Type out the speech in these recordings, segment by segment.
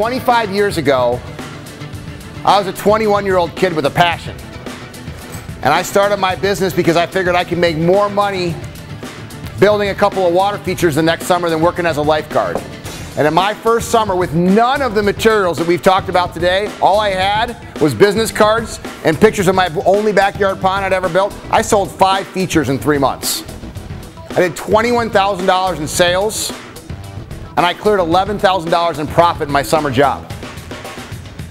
25 years ago, I was a 21-year-old kid with a passion. And I started my business because I figured I could make more money building a couple of water features the next summer than working as a lifeguard. And in my first summer, with none of the materials that we've talked about today, all I had was business cards and pictures of my only backyard pond I'd ever built. I sold 5 features in 3 months. I did $21,000 in sales, and I cleared $11,000 in profit in my summer job.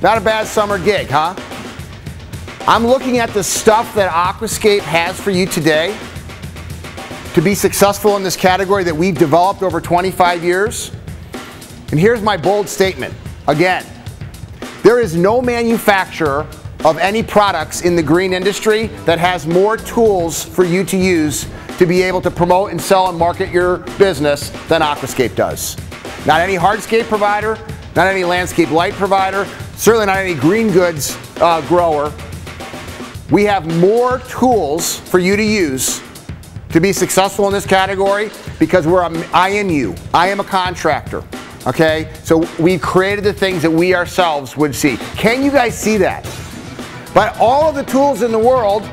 Not a bad summer gig, huh? I'm looking at the stuff that Aquascape has for you today to be successful in this category that we've developed over 25 years. And here's my bold statement. Again, there is no manufacturer of any products in the green industry that has more tools for you to use to be able to promote and sell and market your business than Aquascape does. Not any hardscape provider, not any landscape light provider, certainly not any green goods grower. We have more tools for you to use to be successful in this category because we're an IMU. I am a contractor, okay? So we've created the things that we ourselves would see. Can you guys see that? But all of the tools in the world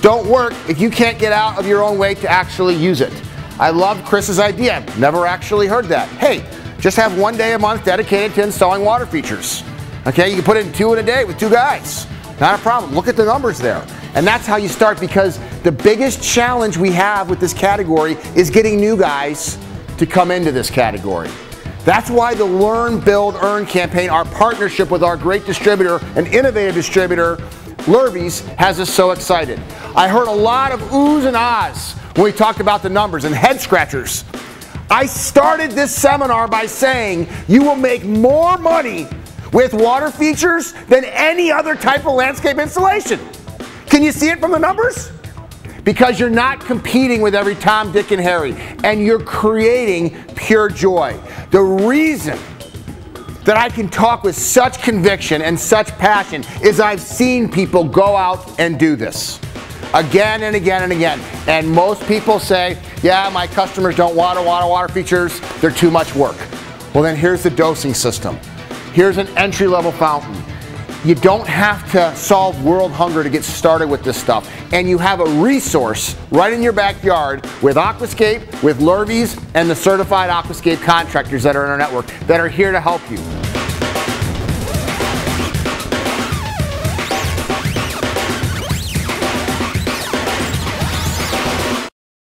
don't work if you can't get out of your own way to actually use it. I love Chris's idea. I've never actually heard that. Hey, just have one day a month dedicated to installing water features. Okay, you can put in 2 in a day with 2 guys. Not a problem. Look at the numbers there. And that's how you start, because the biggest challenge we have with this category is getting new guys to come into this category. That's why the Learn, Build, Earn campaign, our partnership with our great distributor and innovative distributor, Lurvey's, has us so excited. I heard a lot of oohs and ahs when we talked about the numbers and head scratchers. I started this seminar by saying you will make more money with water features than any other type of landscape installation. Can you see it from the numbers? Because you're not competing with every Tom, Dick, and Harry, and you're creating pure joy. The reason that I can talk with such conviction and such passion is I've seen people go out and do this again and again and again. And most people say, yeah, my customers don't want water features, they're too much work. Well, then here's the dosing system. Here's an entry-level fountain. You don't have to solve world hunger to get started with this stuff. And you have a resource right in your backyard with Aquascape, with Lurvey's, and the certified Aquascape contractors that are in our network that are here to help you.